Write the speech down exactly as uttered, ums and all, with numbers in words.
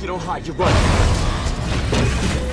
You don't hide, you run.